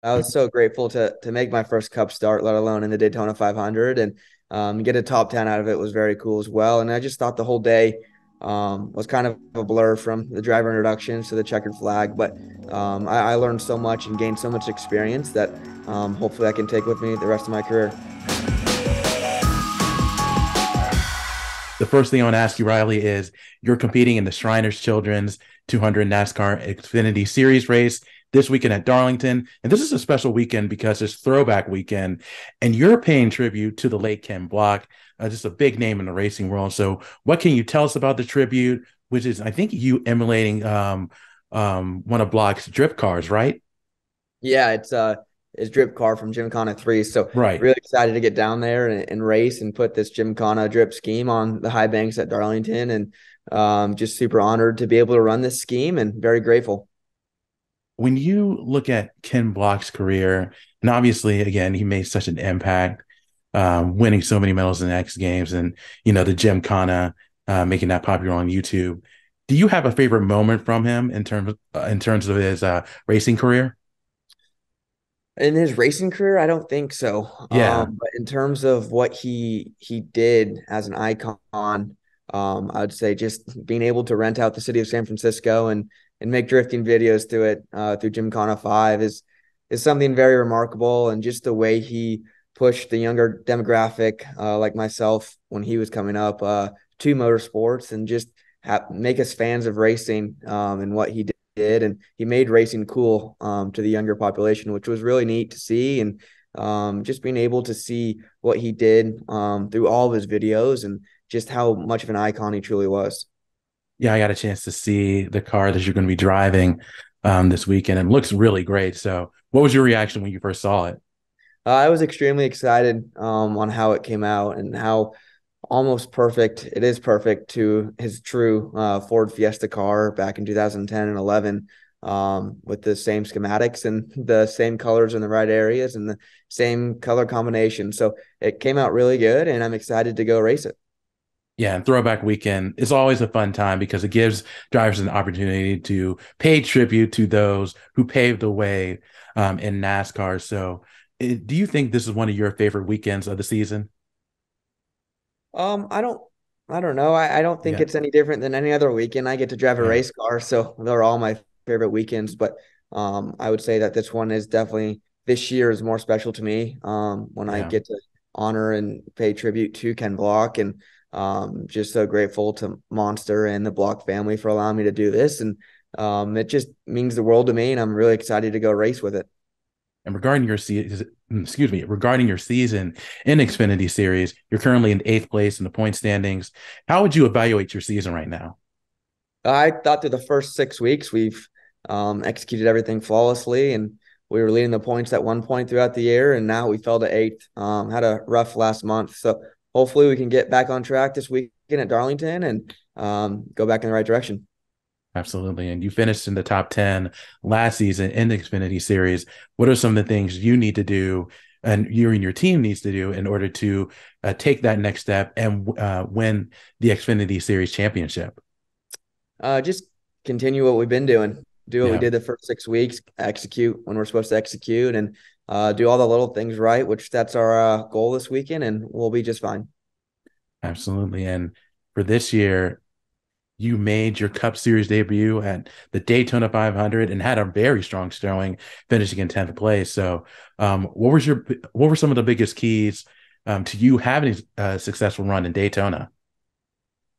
I was so grateful to make my first Cup start, let alone in the Daytona 500, and get a top 10 out of it was very cool as well. And I just thought the whole day was kind of a blur from the driver introductions to the checkered flag. But I learned so much and gained so much experience that hopefully I can take with me the rest of my career. The first thing I want to ask you, Riley, is you're competing in the Shriners Children's 200 NASCAR Xfinity Series race this weekend at Darlington. And this is a special weekend because it's throwback weekend, and you're paying tribute to the late Ken Block, just a big name in the racing world. So what can you tell us about the tribute, which is, I think, you emulating one of Block's drip cars, right? Yeah, it's drip car from Gymkhana 3. So right. Really excited to get down there and race and put this Gymkhana drip scheme on the high banks at Darlington, and just super honored to be able to run this scheme and very grateful. When you look at Ken Block's career, and obviously, again, he made such an impact, winning so many medals in the X Games and, you know, the Gymkhana, making that popular on YouTube. Do you have a favorite moment from him in terms of his racing career? In his racing career, I don't think so. Yeah. But in terms of what he did as an icon, I'd say just being able to rent out the city of San Francisco and make drifting videos to it through Gymkhana 5 is something very remarkable. And just the way he pushed the younger demographic, like myself when he was coming up, to motorsports, and just make us fans of racing and what he did. And he made racing cool to the younger population, which was really neat to see. And just being able to see what he did through all of his videos and just how much of an icon he truly was. Yeah, I got a chance to see the car that you're going to be driving this weekend, and it looks really great. So what was your reaction when you first saw it? I was extremely excited on how it came out and how almost perfect it is, perfect to his true Ford Fiesta car back in 2010 and 11, with the same schematics and the same colors in the right areas and the same color combination. So it came out really good, and I'm excited to go race it. Yeah, and throwback weekend is always a fun time because it gives drivers an opportunity to pay tribute to those who paved the way in NASCAR. So do you think this is one of your favorite weekends of the season? I don't know. I don't think it's any different than any other weekend. I get to drive a race car, so they're all my favorite weekends. But I would say that this one is definitely, this year is more special to me when I get to honor and pay tribute to Ken Block, and just so grateful to Monster and the Block family for allowing me to do this. And it just means the world to me, and I'm really excited to go race with it. And regarding your season in Xfinity Series, you're currently in 8th place in the point standings. How would you evaluate your season right now? I thought through the first 6 weeks, we've executed everything flawlessly, and we were leading the points at one point throughout the year, and now we fell to 8th. Had a rough last month, so hopefully we can get back on track this weekend at Darlington and go back in the right direction. Absolutely. And you finished in the top 10 last season in the Xfinity Series. What are some of the things you need to do and you and your team needs to do in order to take that next step and win the Xfinity Series championship? Just continue what we've been doing. Do what we did the first 6 weeks, execute when we're supposed to execute, and do all the little things right, which that's our goal this weekend, and we'll be just fine. Absolutely. And for this year, you made your Cup Series debut at the Daytona 500 and had a very strong showing, finishing in 10th place. So what were some of the biggest keys to you having a successful run in Daytona?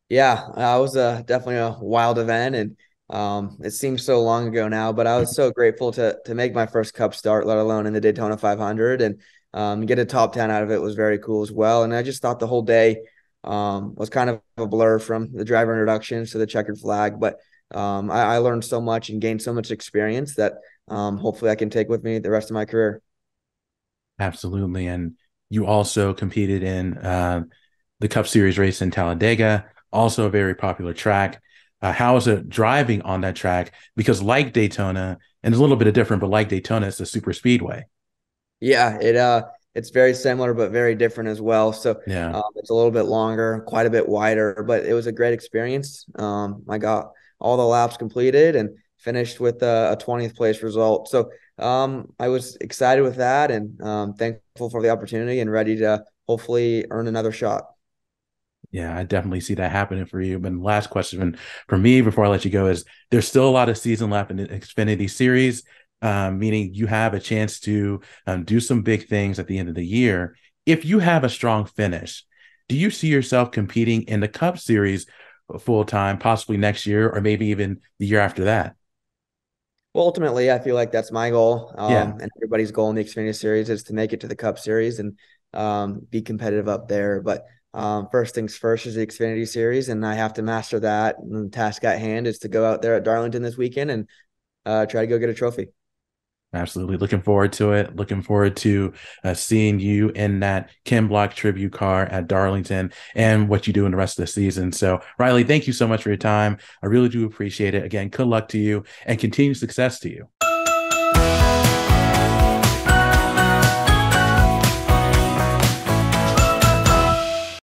Yeah, it was definitely a wild event, and it seems so long ago now, but I was so grateful to make my first Cup start, let alone in the Daytona 500, and get a top 10 out of it was very cool as well. And I just thought the whole day was kind of a blur from the driver introductions to the checkered flag, but I learned so much and gained so much experience that hopefully I can take with me the rest of my career. Absolutely. And you also competed in the Cup Series race in Talladega, also a very popular track. How is it driving on that track? Because like Daytona, and it's a little bit different, but like Daytona, it's a super speedway. Yeah, it's very similar, but very different as well. So it's a little bit longer, quite a bit wider, but it was a great experience. I got all the laps completed and finished with a 20th place result. So I was excited with that and thankful for the opportunity and ready to hopefully earn another shot. Yeah, I definitely see that happening for you. And last question for me before I let you go is there's still a lot of season left in the Xfinity Series, meaning you have a chance to do some big things at the end of the year. If you have a strong finish, do you see yourself competing in the Cup Series full-time, possibly next year or maybe even the year after that? Well, ultimately, I feel like that's my goal. And everybody's goal in the Xfinity Series is to make it to the Cup Series and be competitive up there. But first things first is the Xfinity Series, and I have to master that. And the task at hand is to go out there at Darlington this weekend and try to go get a trophy. Absolutely. Looking forward to it. Looking forward to seeing you in that Ken Block tribute car at Darlington and what you do in the rest of the season. So, Riley, thank you so much for your time. I really do appreciate it. Again, good luck to you and continued success to you.